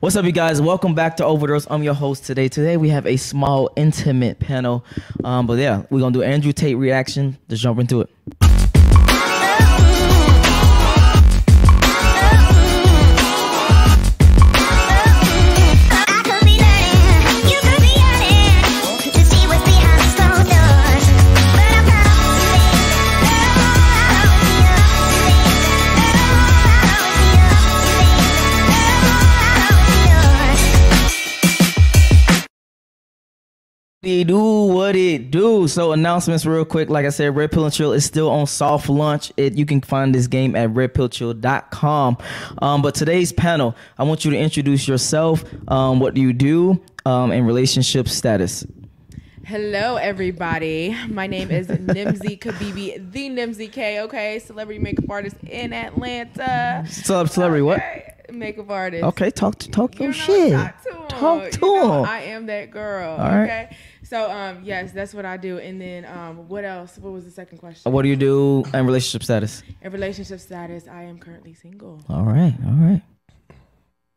What's up, you guys? Welcome back to Overdose. I'm your host today. Today we have a small, intimate panel. But yeah, we're gonna do Andrew Tate reaction. Let's jump into it. What it do. So announcements real quick. Like I said, Red Pill and Chill is still on soft launch. You can find this game at redpillchill.com. But today's panel, I want you to introduce yourself. What do you do in relationship status? Hello, everybody. My name is Nimzy Kabibi, the Nimzy K, okay? Celebrity makeup artist in Atlanta. Celebrity what? Makeup artist. Okay, talk your shit. Talk to him. I am that girl. All right. Okay. So yes, that's what I do. And then what else? What was the second question? What do you do in relationship status? In relationship status, I am currently single. All right, all right.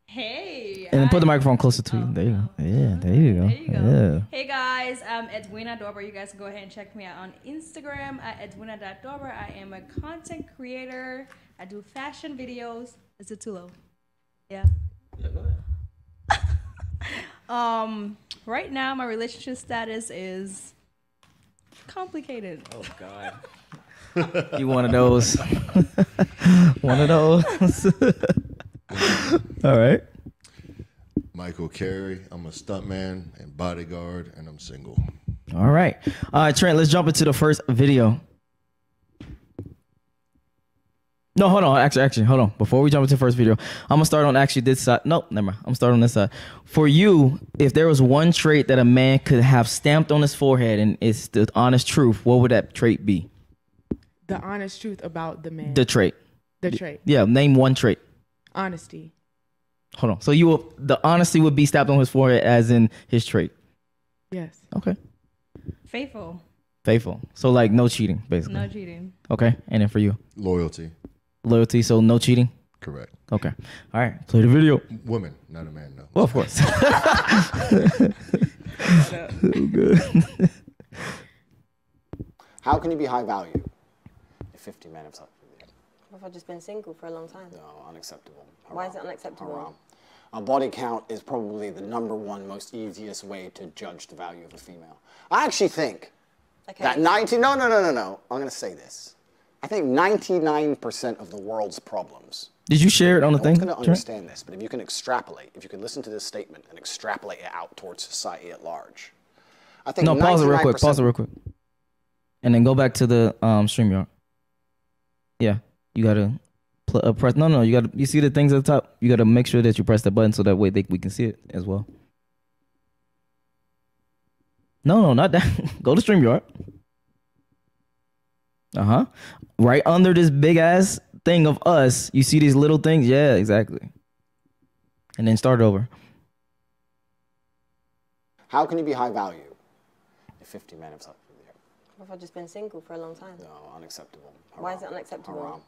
Hey. And then put the microphone closer to you. There you go. Yeah, there you go. There you go. Yeah. Hey guys, I'm Edwina Dober. You guys can go ahead and check me out on Instagram at edwina.dober. I am a content creator. I do fashion videos. Is it too low? Yeah. Yeah, go ahead. Right now, my relationship status is complicated. Oh, God. You one of those. One of those. All right. Michael Carey. I'm a stuntman and bodyguard, and I'm single. All right. Trent, let's jump into the first video. No, hold on. Actually, hold on. Before we jump into the first video, I'm going to start on actually this side. Nope, never mind. I'm starting on this side. For you, if there was one trait that a man could have stamped on his forehead and it's the honest truth, what would that trait be? The honest truth about the man. The trait. The trait. Yeah, name one trait. Honesty. Hold on. So you will, the honesty would be stamped on his forehead as in his trait? Yes. Okay. Faithful. Faithful. So like no cheating, basically. No cheating. Okay. And then for you? Loyalty. Loyalty, so no cheating? Correct. Okay. All right. Play the video. Woman, not a man, though. No. Well, of course. So good. How can you be high value if 50 men have slept with you? What if I've just been single for a long time? No, unacceptable. Haram. Why is it unacceptable? Haram. A body count is probably the #1 most easiest way to judge the value of a female. I actually think that 90... No. I'm going to say this. I think 99% of the world's problems. Did you share it on the thing? I'm going to understand this, but if you can extrapolate, if you can listen to this statement and extrapolate it out towards society at large, I think. No, pause it real quick. Pause it real quick, and then go back to the StreamYard. Yeah, you gotta press. No, you gotta. You see the things at the top. You gotta make sure that you press the button so that way we can see it as well. No, not that. Go to StreamYard. Right under this big ass thing of us, you see these little things? Yeah, exactly. And then start over. How can you be high value if 50 men have slept with you? What if I've just been single for a long time? No, unacceptable. Haram. Why is it unacceptable? Haram.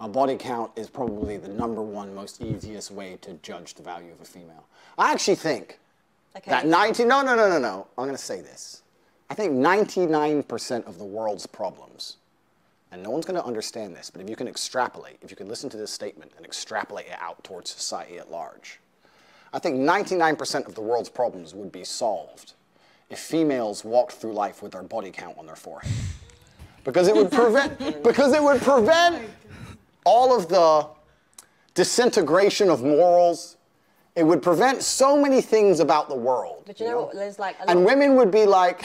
A body count is probably the #1 most easiest way to judge the value of a female. I actually think that No, I'm going to say this. I think 99% of the world's problems, and no one's going to understand this, but if you can extrapolate, if you can listen to this statement and extrapolate it out towards society at large, I think 99% of the world's problems would be solved if females walked through life with their body count on their forehead. Because it would prevent, all of the disintegration of morals. It would prevent so many things about the world. But you know what, there's like a lot. And women would be like,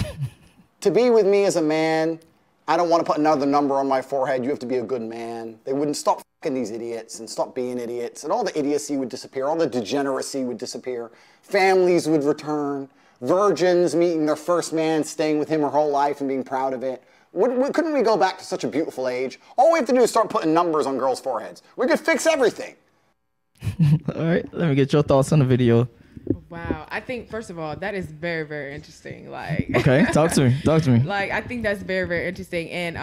to be with me as a man, I don't want to put another number on my forehead. You have to be a good man. They wouldn't stop fucking these idiots and stop being idiots. And all the idiocy would disappear. All the degeneracy would disappear. Families would return. Virgins meeting their first man, staying with him her whole life and being proud of it. Couldn't we go back to such a beautiful age? All we have to do is start putting numbers on girls' foreheads. We could fix everything. All right, let me get your thoughts on the video. Wow, I think first of all, that is very, very interesting. Like, okay, talk to me. Like, I think that's very, very interesting, and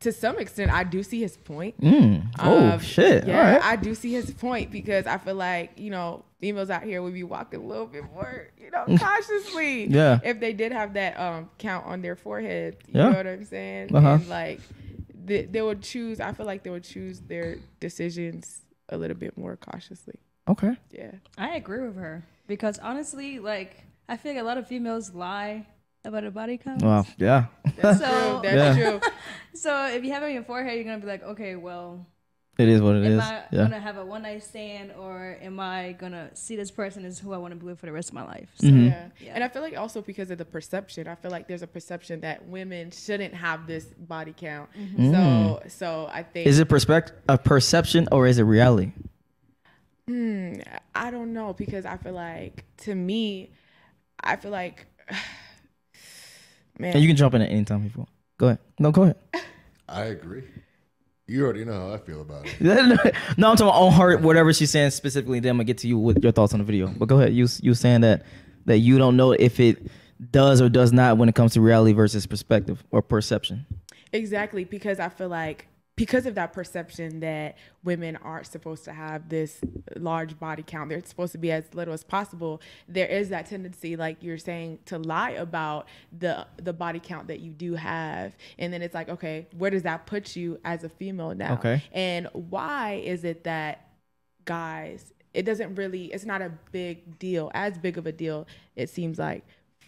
to some extent, I do see his point. Yeah, all right. I do see his point because I feel like, you know, females out here would be walking a little bit more, you know, cautiously. Yeah. If they did have that count on their forehead, you know what I'm saying? And like they would choose. I feel like they would choose their decisions a little bit more cautiously. Okay. Yeah. I agree with her because honestly, like I feel like a lot of females lie about a body count. Well, yeah. That's true. That's true. So if you have it on your forehead, you're gonna be like, okay, well, it is what it is. Am I gonna have a one night stand, or am I gonna see this person as who I want to be with for the rest of my life? So, yeah. And I feel like also because of the perception, I feel like there's a perception that women shouldn't have this body count. So I think is it a perception or is it reality? I don't know, because I feel like, to me, I feel like, man. And you can jump in at any time if you want. Go ahead. No, go ahead. I agree. You already know how I feel about it. No, I'm talking about on her, whatever she's saying specifically. Then I'm gonna get to you with your thoughts on the video. But go ahead. You saying that you don't know if it does or does not when it comes to reality versus perspective or perception. Exactly, because I feel like, because of that perception that women aren't supposed to have this large body count, they're supposed to be as little as possible, there is that tendency, like you're saying, to lie about the body count that you do have. And then it's like, okay, where does that put you as a female now? Okay. And why is it that guys, it doesn't really, it's not a big deal, as big of a deal, it seems like,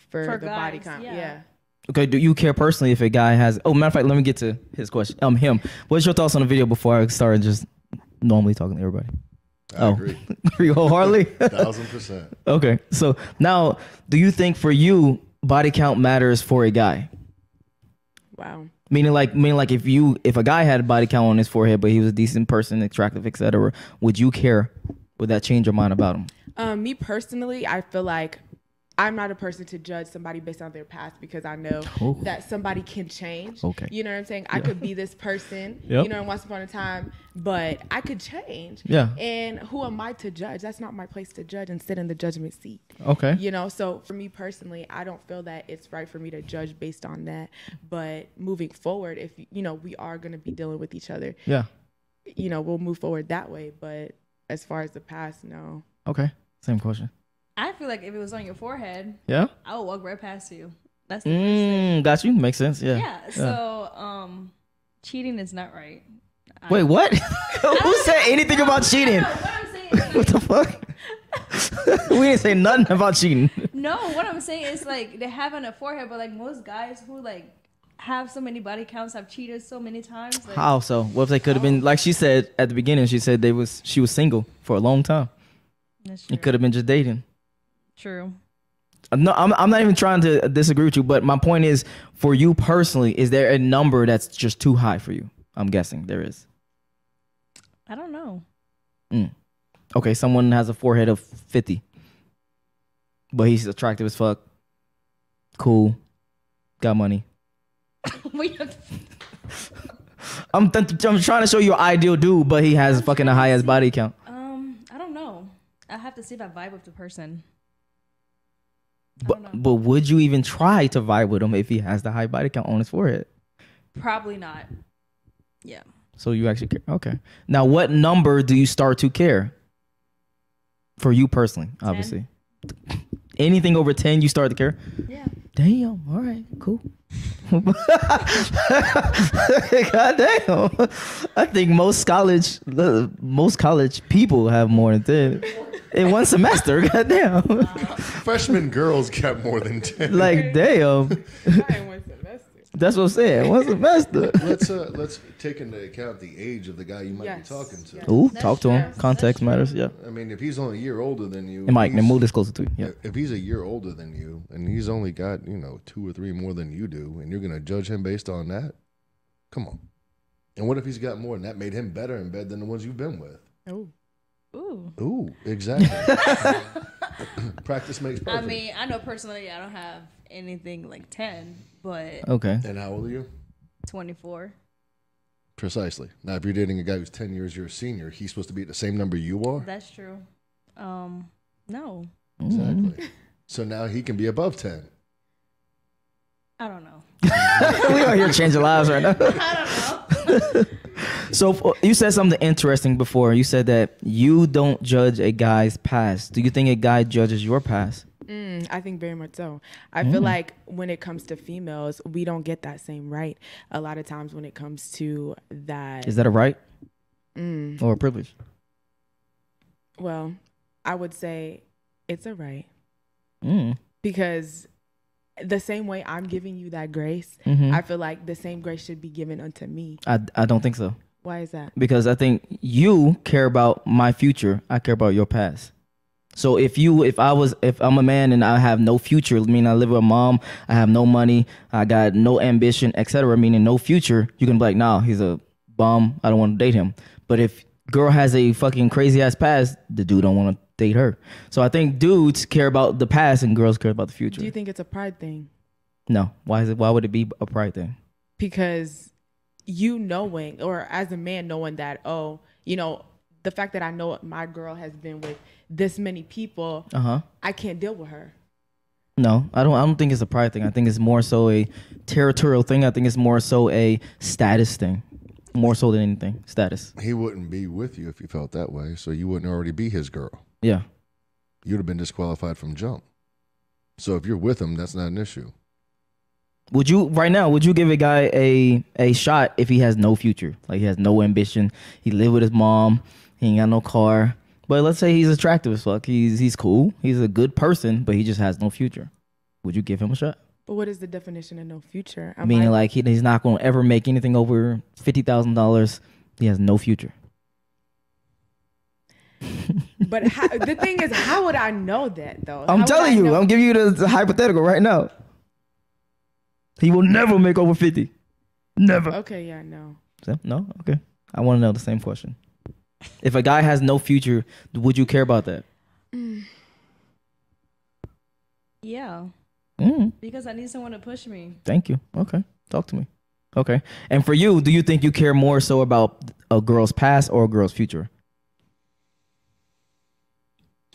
for the guys, body count. Yeah. Okay, do you care personally if a guy has... Oh, matter of fact, let me get to his question. Him. What's your thoughts on the video before I start just normally talking to everybody? I agree. You wholeheartedly? 1000%. Okay, so now, do you think for you, body count matters for a guy? Wow. Meaning like if a guy had a body count on his forehead, but he was a decent person, attractive, etc., would you care? Would that change your mind about him? Me personally, I feel like... I'm not a person to judge somebody based on their past, because I know that somebody can change. Okay. You know what I'm saying? I could be this person, you know, once upon a time, but I could change. Yeah. And who am I to judge? That's not my place to judge and sit in the judgment seat. Okay. You know, so for me personally, I don't feel that it's right for me to judge based on that. But moving forward, if, you know, we are going to be dealing with each other. Yeah. You know, we'll move forward that way. But as far as the past, no. Okay. Same question. I feel like if it was on your forehead, I would walk right past you. That's the thing. Got you. Makes sense. Yeah. Yeah. So, cheating is not right. Wait, what? Who said anything about cheating? No, what I'm saying is, what the fuck? We didn't say nothing about cheating. No, what I'm saying is like they have on a forehead, but like most guys who like have so many body counts have cheated so many times. Like, how so? What if they could have been, like she said at the beginning? She said she was single for a long time. That's true. It could have been just dating. True. No, I'm not even trying to disagree with you, but my point is, for you personally, is there a number that's just too high for you? I'm guessing there is. I don't know. Okay, someone has a forehead of 50, but he's attractive as fuck, cool, got money. I'm trying to show you an ideal dude, but he has fucking a high-ass body count. I don't know. I have to see if I vibe with the person. But would you even try to vibe with him if he has the high body count on his forehead? Probably not. Yeah. So you actually care. Okay. Now, what number do you start to care? For you personally, obviously. 10. Anything over 10, you start to care? Yeah. Damn. All right. Cool. God damn. I think most college people have more than 10. In one semester, goddamn. Wow. Freshman girls got more than 10. Like, damn. Not in one semester. That's what I'm saying. One semester. Let's take into account the age of the guy you might be talking to. Yes. Ooh, talk to him. Context matters. Yeah. I mean, if he's only a year older than you, and Mike, the mood is closer to you. Yeah. If he's a year older than you, and he's only got 2 or 3 more than you do, and you're gonna judge him based on that, come on. And what if he's got more, and that made him better in bed than the ones you've been with? Oh. Ooh. Ooh, exactly. Practice makes perfect. I mean, I know personally I don't have anything like 10, but... Okay. And how old are you? 24. Precisely. Now, if you're dating a guy who's 10 years your senior, he's supposed to be at the same number you are? That's true. No. Exactly. So now he can be above 10. I don't know. We out here changing lives right now. I don't know. So you said something interesting before. You said that you don't judge a guy's past. Do you think a guy judges your past? I think very much so. I feel like when it comes to females, we don't get that same right. A lot of times when it comes to that. Is that a right? Or a privilege? Well, I would say it's a right. Because the same way I'm giving you that grace, I feel like the same grace should be given unto me. I don't think so. Why is that? Because I think you care about my future. I care about your past. So if I'm a man and I have no future, meaning I live with a mom, I have no money, I got no ambition, etc., meaning no future, you can be like, nah, he's a bum, I don't want to date him. But if girl has a fucking crazy ass past, the dude don't want to date her. So I think dudes care about the past and girls care about the future. Do you think it's a pride thing? No. Why is it? Why would it be a pride thing? Because you knowing, or as a man knowing that, oh, you know, the fact that I know my girl has been with this many people, I can't deal with her. No, I don't think it's a pride thing. I think it's more so a territorial thing. I think it's more so a status thing, more so than anything. Status. He wouldn't be with you if you felt that way, so you wouldn't already be his girl. Yeah, you'd have been disqualified from jump. So if you're with him, that's not an issue. Would you right now? Would you give a guy a shot if he has no future, like he has no ambition? He live with his mom. He ain't got no car. But let's say he's attractive as fuck. He's cool. He's a good person, but he just has no future. Would you give him a shot? But what is the definition of no future? Meaning like he's not going to ever make anything over $50,000. He has no future. But the thing is, how would I know that though? I'm telling you. I'm giving you the hypothetical right now. He will never make over 50. Never. Okay, yeah, no. So, no? Okay. I want to know the same question. If a guy has no future, would you care about that? Yeah. Because I need someone to push me. Thank you. Okay. Talk to me. Okay. And for you, do you think you care more so about a girl's past or a girl's future?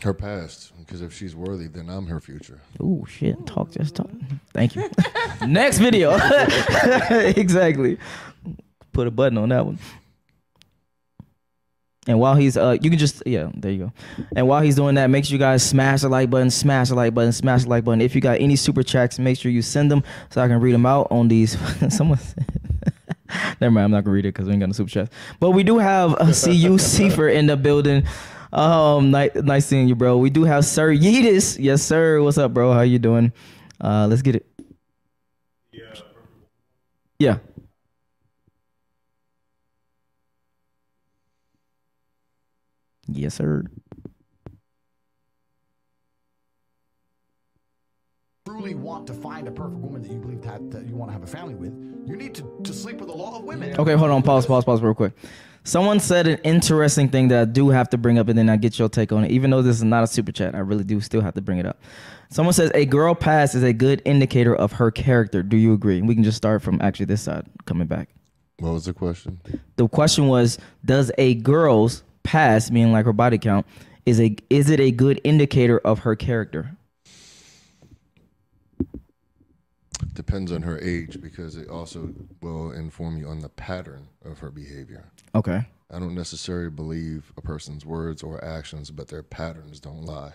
Her past, because if she's worthy, then I'm her future. Oh, shit. Talk, just talk. Thank you. Next video. Exactly. Put a button on that one. And while he's, you can just, yeah, there you go. And while he's doing that, make sure you guys smash the like button, smash the like button, smash the like button. If you got any super chats, make sure you send them so I can read them out on these. Someone said, never mind, I'm not going to read it because we ain't got no super chats. But we do have CU Seifer in the building. Nice seeing you, bro. We do have Sir Yeetus. Yes, sir. What's up, bro? How you doing? Let's get it. Yeah. Yeah. Yes, sir. Truly want to find a perfect woman that you believe that you want to have a family with, you need to sleep with a lot of women. Okay, hold on. Pause real quick. Someone said an interesting thing that I do have to bring up, and then I get your take on it. Even though this is not a super chat, I really do still have to bring it up. Someone says a girl past is a good indicator of her character. Do you agree? We can just start from actually this side, coming back. What was the question? The question was, does a girl's past, meaning like her body count, is it a good indicator of her character? Depends on her age, because it also will inform you on the pattern of her behavior. Okay. I don't necessarily believe a person's words or actions, but their patterns don't lie.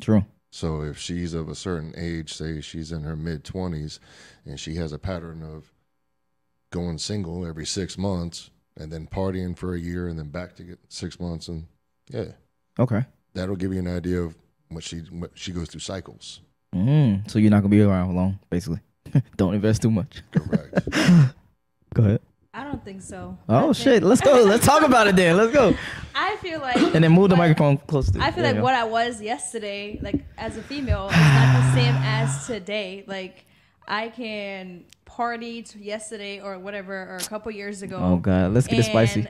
True. So if she's of a certain age, say she's in her mid-20s, and she has a pattern of going single every 6 months, and then partying for a year, and then back to get 6 months, and yeah. Okay. That'll give you an idea of what she goes through cycles. So you're not going to be around long, basically. Don't invest too much. Correct. Go ahead. I don't think so. Oh, shit. Let's go. Let's talk about it then. Let's go. I feel like. And then move the microphone closer to you. I feel like what I was yesterday, like as a female, is not the same as today. Like I can party yesterday or whatever, or a couple years ago. Oh, God. Let's get it spicy.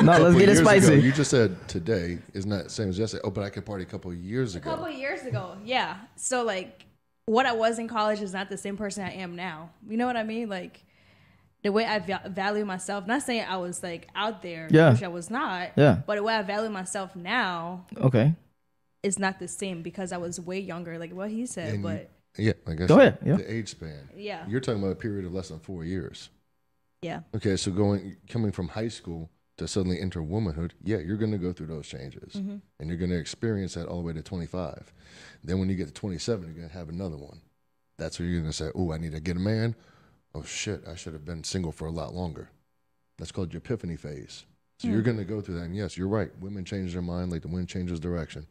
No, let's get it spicy. Ago, you just said today is not the same as yesterday. Oh, but I could party a couple years ago. A couple years ago. Yeah. So like. What I was in college is not the same person I am now. You know what I mean? Like the way I value myself, not saying I was like out there, which I was not, but the way I value myself now is not the same because I was way younger, like what he said, and but. Like I said, go ahead. Yeah. The age span. Yeah. You're talking about a period of less than 4 years. Yeah. Okay, so coming from high school to suddenly enter womanhood, yeah, you're going to go through those changes. Mm-hmm. And you're going to experience that all the way to 25. Then when you get to 27, you're going to have another one. That's where you're going to say, oh, I need to get a man. Oh, shit, I should have been single for a lot longer. That's called your epiphany phase. So you're going to go through that. And yes, you're right. Women change their mind like the wind changes direction.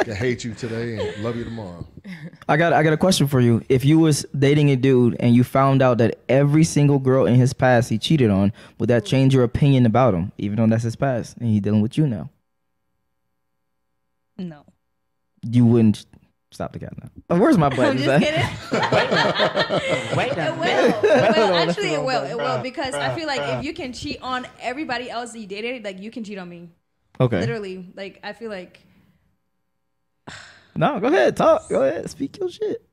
I hate you today and love you tomorrow. I got a question for you. If you was dating a dude and you found out that every single girl in his past he cheated on, would that change your opinion about him, even though that's his past and he's dealing with you now? No. You wouldn't stop the cat now. Oh, where's my button? I'm just kidding. It will because I feel like if you can cheat on everybody else that you dated, like you can cheat on me. Okay. Literally, like I feel like. No, go ahead, talk. Go ahead, speak your shit.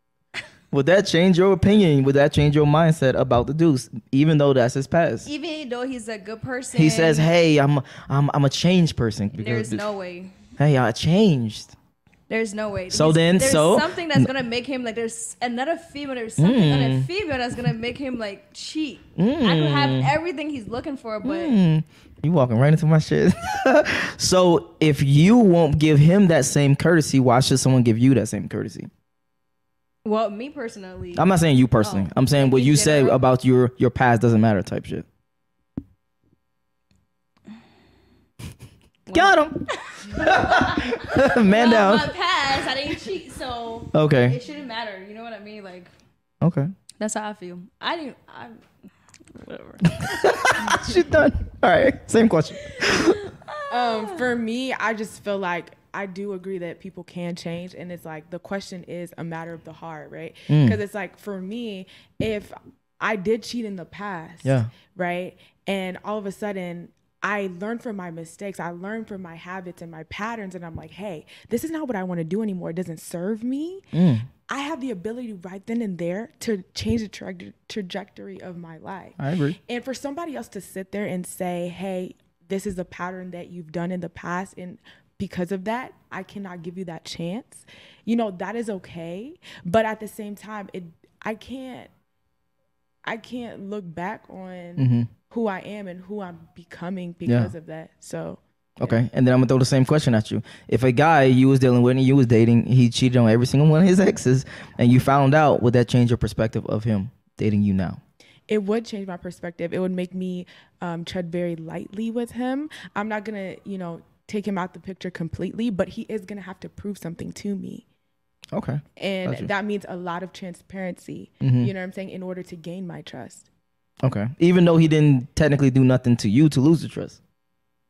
Would that change your opinion? Would that change your mindset about the dude, even though that's his past? Even though he's a good person. He says, "Hey, I'm a changed person." Because there's no way. Hey, I changed. There's no way. So there's something that's gonna make him like there's another female. There's something on a female that's gonna make him like cheat. I could have everything he's looking for, but you walking right into my shit. So if you won't give him that same courtesy, why should someone give you that same courtesy? Well, me personally. I'm not saying you personally. I'm saying what you say about your past doesn't matter type shit. Got him. Man down. My past, I didn't cheat, so okay. It shouldn't matter. You know what I mean? Like, okay. That's how I feel. Whatever. She's done. All right. Same question. For me, I just feel like I do agree that people can change, and it's like the question is a matter of the heart, right? Because it's like for me, if I did cheat in the past, yeah, right, and all of a sudden. I learned from my mistakes. I learned from my habits and my patterns. And I'm like, hey, this is not what I want to do anymore. It doesn't serve me. I have the ability right then and there to change the trajectory of my life. I agree. And for somebody else to sit there and say, hey, this is a pattern that you've done in the past. And because of that, I cannot give you that chance. You know, that is okay. But at the same time, I can't look back on who I am and who I'm becoming because of that. So, okay. And then I'm gonna throw the same question at you. If a guy you was dealing with and you was dating, he cheated on every single one of his exes and you found out, would that change your perspective of him dating you now? It would change my perspective. It would make me tread very lightly with him. I'm not gonna, take him out the picture completely, but he is gonna have to prove something to me. Okay. And that means a lot of transparency, you know what I'm saying, in order to gain my trust. Okay. Even though he didn't technically do nothing to you to lose the trust.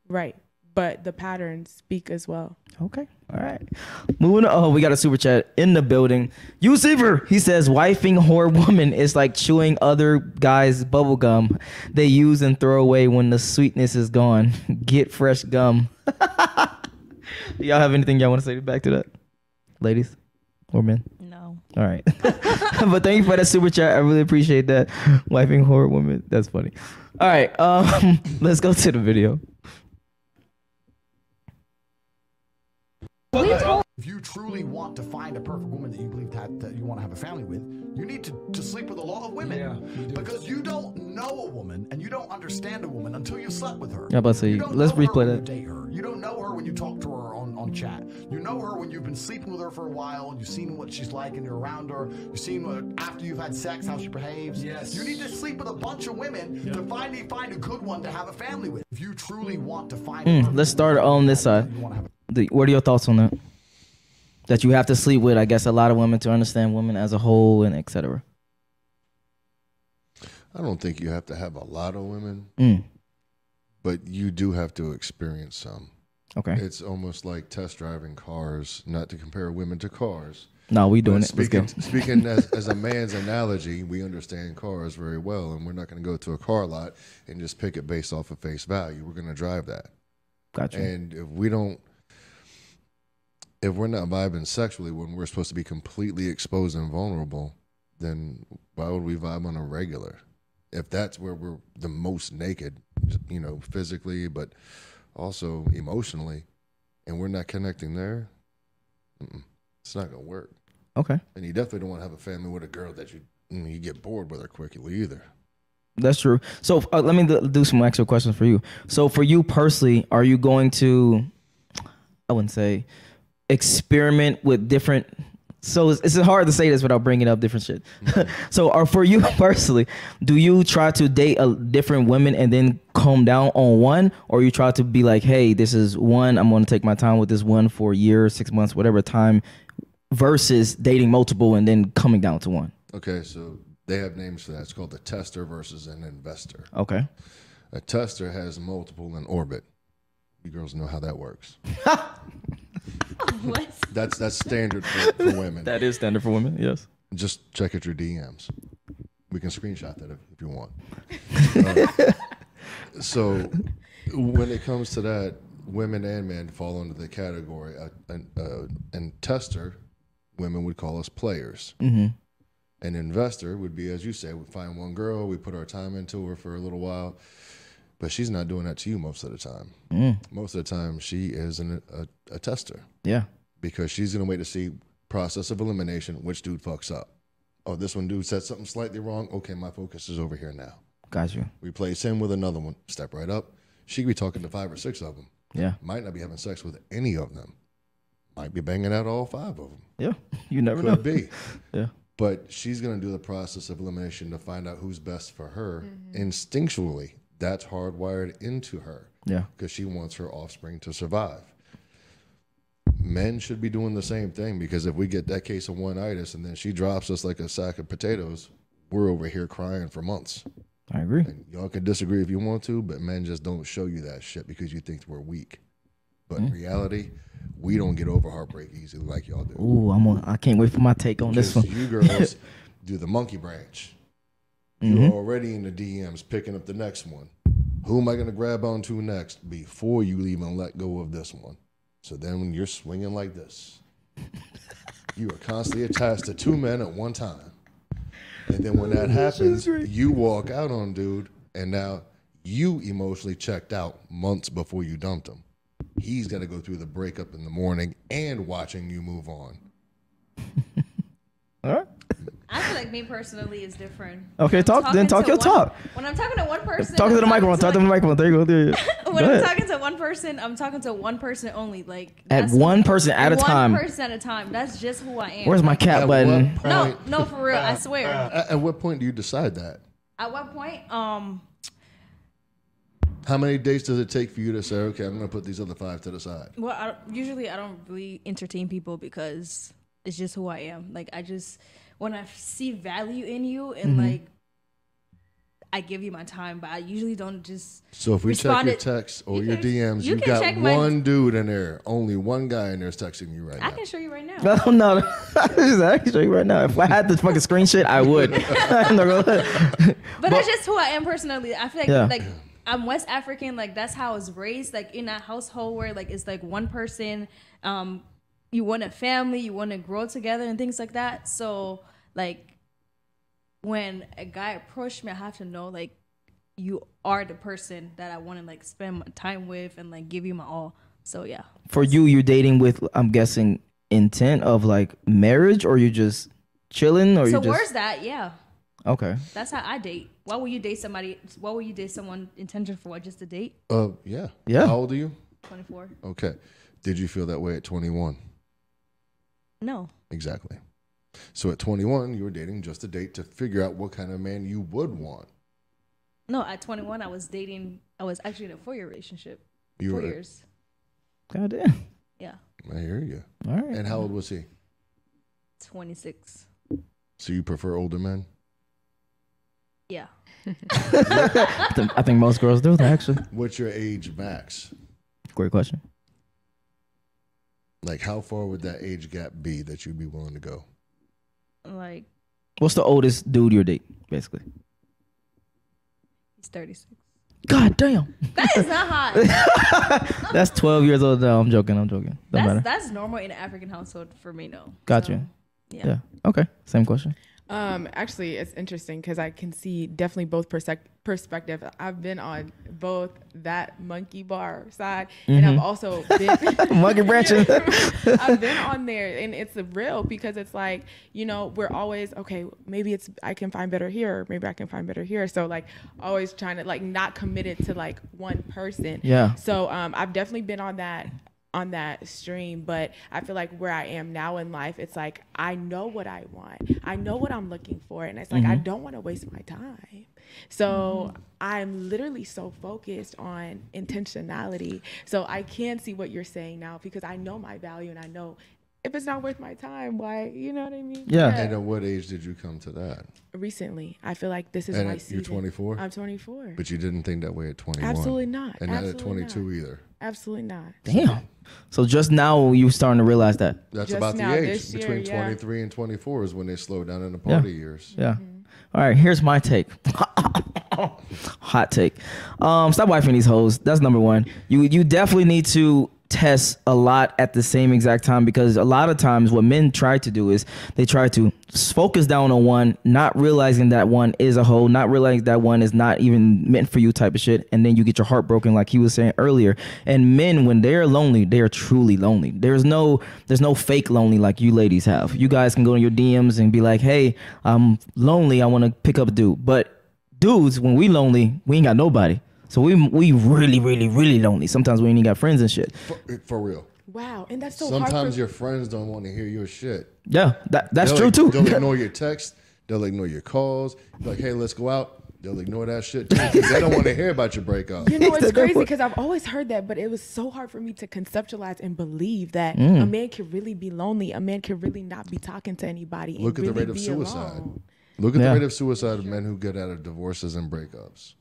Right. But the patterns speak as well. Okay. All right. Moving on. Oh, we got a super chat in the building. Yusiver, he says, wifing whore woman is like chewing other guys' bubble gum they use and throw away when the sweetness is gone. Get fresh gum. Do y'all have anything y'all want to say back to that? Ladies? Or men? No. All right. But thank you for that super chat. I really appreciate that. Wifing horror woman. That's funny. All right. Let's go to the video. If you truly want to find a perfect woman that you believe that you want to have a family with, you need to sleep with a lot of women. Yeah, because you don't know a woman and you don't understand a woman until you slept with her. Yeah, but so let's replay that. You don't know her when you talk to her on chat. You know her when you've been sleeping with her for a while and you've seen what she's like and you're around her. You've seen what, after you've had sex, how she behaves. Yes. You need to sleep with a bunch of women to finally find a good one to have a family with. If you truly want to find let's start on this side. What are your thoughts on that? That you have to sleep with, I guess, a lot of women to understand women as a whole and etc. I don't think you have to have a lot of women, but you do have to experience some. Okay. It's almost like test driving cars, not to compare women to cars. No, we doing it. Speaking as a man's analogy, we understand cars very well, and we're not going to go to a car lot and just pick it based off of face value. We're going to drive that. Gotcha. And if we don't, if we're not vibing sexually when we're supposed to be completely exposed and vulnerable, then why would we vibe on a regular? If that's where we're the most naked, physically, but also emotionally, and we're not connecting there, it's not going to work. Okay. And you definitely don't want to have a family with a girl that you get bored with her quickly either. That's true. So let me do some extra questions for you. So for you personally, are you going to, I wouldn't say, experiment with different... So it's hard to say this without bringing up different shit. Mm-hmm. So for you personally, do you try to date different women and then calm down on one? Or you try to be like, hey, this is one, I'm going to take my time with this one for a year, 6 months, whatever time, versus dating multiple and then coming down to one? Okay, so... They have names for that. It's called a tester versus an investor. Okay. A tester has multiple in orbit. You girls know how that works. What? That's standard for women. That is standard for women, yes. Just check at your DMs. We can screenshot that if you want. So when it comes to that, women and men fall into the category. And tester, women would call us players. Mm-hmm. An investor would be, as you say, we find one girl, we put our time into her for a little while, but she's not doing that to you most of the time. Mm. Most of the time, she is a tester. Yeah. Because she's going to wait to see, process of elimination, which dude fucks up. Oh, this one dude said something slightly wrong. Okay, my focus is over here now. Gotcha. Replace him with another one. Step right up. She could be talking to 5 or 6 of them. Yeah. Might not be having sex with any of them. Might be banging out all 5 of them. Yeah. You never know. Could be. Yeah. But she's going to do the process of elimination to find out who's best for her. Mm-hmm. Instinctually, that's hardwired into her. Yeah. Because she wants her offspring to survive. Men should be doing the same thing, because if we get that case of one-itis and then she drops us like a sack of potatoes, we're over here crying for months. I agree. Y'all can disagree if you want to, but men just don't show you that shit because you think we're weak. But in reality, we don't get over heartbreak easily like y'all do. Ooh, I can't wait for my take on this one. You girls do the monkey branch. You're already in the DMs picking up the next one. Who am I going to grab onto next before you even let go of this one? So then when you're swinging like this, you are constantly attached to 2 men at one time. And then when that happens, you walk out on dude, and now you emotionally checked out months before you dumped him. He's got to go through the breakup in the morning and watching you move on. All right. I feel like me personally is different. Okay, talk your talk. When I'm talking to one person. Talk to the microphone. There you go. There you go. When I'm talking to one person, I'm talking to one person only. Like one person at a time. One person at a time. That's just who I am. Where's my cat button? No, for real. I swear. At what point do you decide that? At what point? How many days does it take for you to say, okay, I'm going to put these other 5 to the side? Well, usually I don't really entertain people because it's just who I am. Like, I just, when I see value in you and, like, I give you my time, but I usually don't just So if we check your texts or your DMs, you've got one dude in there. Only one guy in there is texting you right now. I can show you right now. No. I can show you right now. If I had the fucking screenshot, I would. But that's just who I am personally. I feel like, I'm West African, like that's how I was raised, like in a household where like it's like one person, you want a family, you want to grow together and things like that. So like when a guy approached me, I have to know like you are the person that I want to like spend my time with and like give you my all. So yeah. For you, you're dating with, I'm guessing, intent of like marriage, or you're just chilling, or you're just... Towards that, yeah. Okay. That's how I date. Why would you date somebody? Why would you date someone intention for what? Just a date? Yeah. Yeah. How old are you? 24. Okay. Did you feel that way at 21? No. Exactly. So at 21, you were dating just a date to figure out what kind of man you would want. No, at 21, I was actually in a 4-year relationship. You 4 years. God damn. Yeah. I hear you. All right. And how old was he? 26. So you prefer older men? Yeah. I think most girls do that, actually. What's your age max? Great question. Like, how far would that age gap be that you'd be willing to go? Like, what's the oldest dude you're dating, basically? He's 36. God damn. That is not hot. That's 12 years old. No, I'm joking. That's normal in an African household for me, no. Gotcha. So, yeah. Okay. Same question. Actually, it's interesting because I can see definitely both perspective. I've been on both that monkey bar side, and I've also been monkey branches. I've been on there, and it's real because it's like, you know, we're always okay. Maybe it's I can find better here. Maybe I can find better here. So like always trying to like not committed to like one person. Yeah. So I've definitely been on that stream, but I feel like where I am now in life, it's like I know what I want, I know what I'm looking for, and it's like I don't want to waste my time, so I'm literally so focused on intentionality. So I can see what you're saying now because I know my value, and I know if it's not worth my time, why, you know what I mean? Yeah. And at what age did you come to that? Recently. I feel like this is my season. You're 24? I'm 24. But you didn't think that way at 21? Absolutely not. And not at 22 either? Absolutely not. Damn. So just now you're starting to realize that? That's about the age. Between 23 and 24 is when they slow down in the party years. Yeah. All right, here's my take. Hot take. Stop wifing these hoes. That's number one. You definitely need to test a lot at the same exact time, because a lot of times what men try to do is they try to focus down on one, not realizing that one is a hoe, not realizing that one is not even meant for you type of shit, and then you get your heart broken like he was saying earlier. And men, when they're lonely, they're truly lonely. There's no fake lonely like you ladies have. You guys can go to your DMs and be like, hey, I'm lonely, I want to pick up a dude. But dudes, when we lonely, we ain't got nobody. So we really, really, really lonely. Sometimes we ain't even got friends and shit. For real. Wow, and that's so hard. Sometimes your friends don't want to hear your shit. Yeah, that's true too. They'll ignore your texts. They'll ignore your calls. Like, hey, let's go out. They'll ignore that shit too, because they don't want to hear about your breakup. You know, it's crazy because I've always heard that, but it was so hard for me to conceptualize and believe that a man could really be lonely. A man could really not be talking to anybody. Look at the rate of suicide. Look at the rate of suicide of men who get out of divorces and breakups.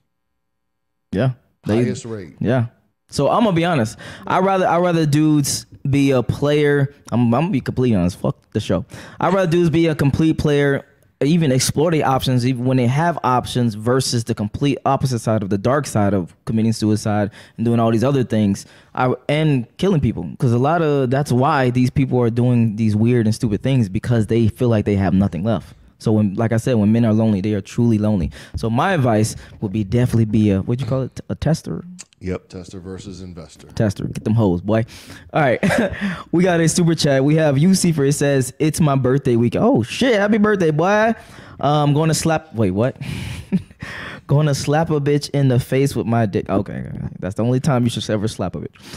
Yeah. Highest rate. Yeah. So I'm gonna be honest. I'd rather dudes be a player. I'm gonna be completely honest. Fuck the show. I'd rather dudes be a complete player, even explore the options, even when they have options, versus the complete opposite side of the dark side of committing suicide and doing all these other things and killing people. Because a lot of that's why these people are doing these weird and stupid things, because they feel like they have nothing left. So when, like I said, when men are lonely, they are truly lonely. So my advice would be definitely be a, what'd you call it? A tester. Yep. Tester versus investor. Tester. Get them hoes, boy. All right. We got a super chat. We have UC for it says, it's my birthday week. Oh shit. Happy birthday, boy. I'm going to slap. Wait, what? Going to slap a bitch in the face with my dick. Okay. That's the only time you should ever slap a bitch.